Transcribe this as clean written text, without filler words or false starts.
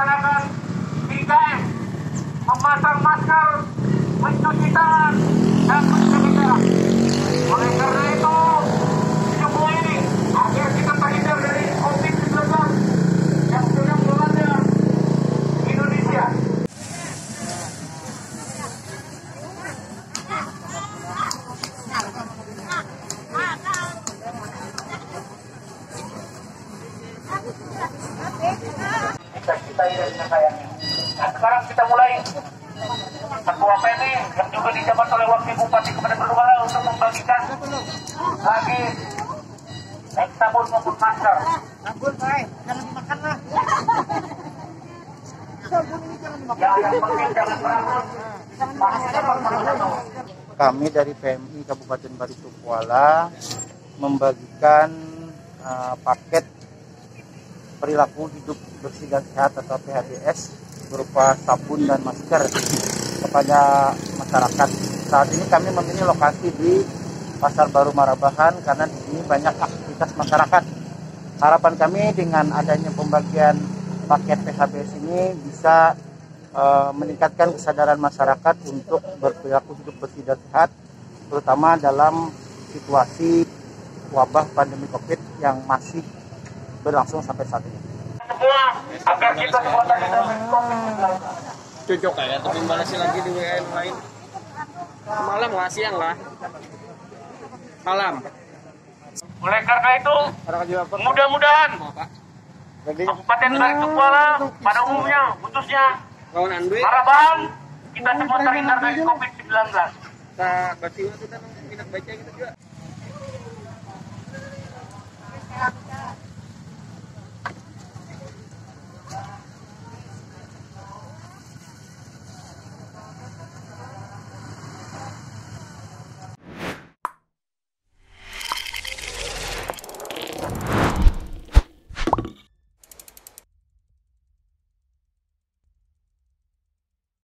melaksanakan 3M, memasang masker, mencuci tangan, dan mencuci tangan. Oleh karena itu, semua ini agar kita terhindar dari COVID-19 yang sedang melanda Indonesia. Kita ini sayangnya. Nah, sekarang kita mulai ketua PMI yang juga dijabat oleh Wakil Bupati kepada Kuala untuk membagikan lagi sabun maupun masker. Sabun baik, jangan dimakan lah. Sabun ini jangan dimakan. Yang penting jangan berangkat. Kami dari PMI Kabupaten Barito Kuala membagikan paket perilaku hidup bersih dan sehat atau PHBS berupa sabun dan masker kepada masyarakat. Saat ini kami memilih lokasi di Pasar Baru Marabahan karena di sini banyak aktivitas masyarakat. Harapan kami dengan adanya pembagian paket PHBS ini bisa meningkatkan kesadaran masyarakat untuk berperilaku hidup bersih dan sehat, terutama dalam situasi wabah pandemi COVID yang masih berlangsung sampai saat ini. Semua agar kita semua tadi cocok ya, tapi balasnya lagi di WN lain. Malam nggak siang lah. Malam. Oleh karena itu, mudah-mudahan Kabupaten Barito Kuala pada umumnya, khususnya Marabahan, kita semua terhindar dari COVID-19. Nah, bagaimana kita minat baca kita juga.